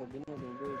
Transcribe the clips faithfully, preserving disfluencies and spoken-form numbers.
Combina com dois.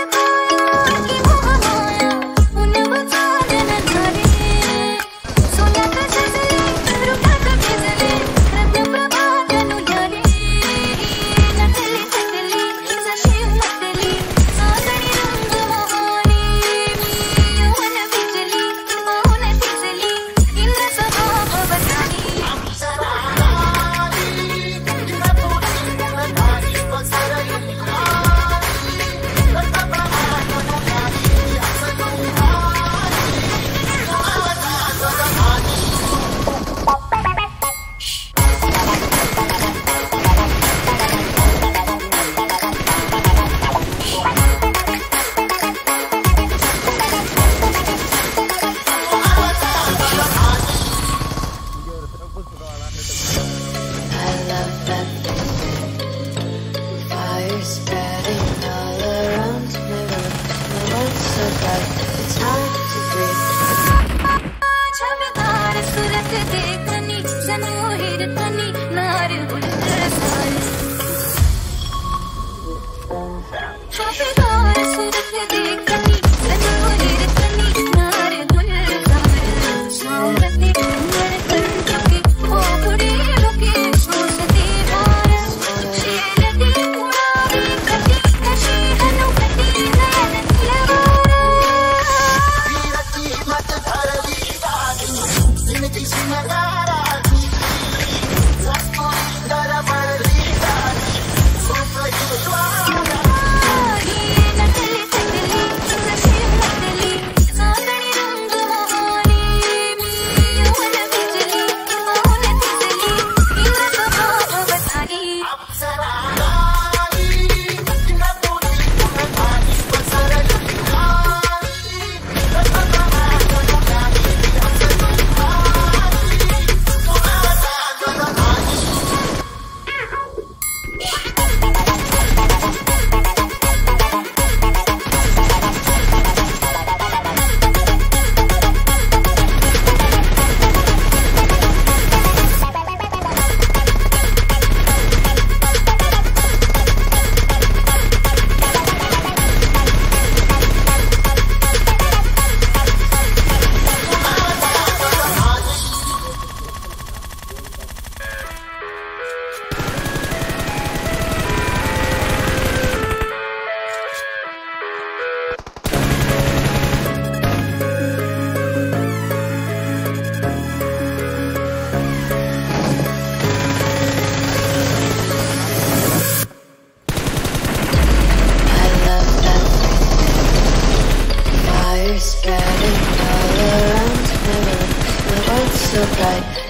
So bright,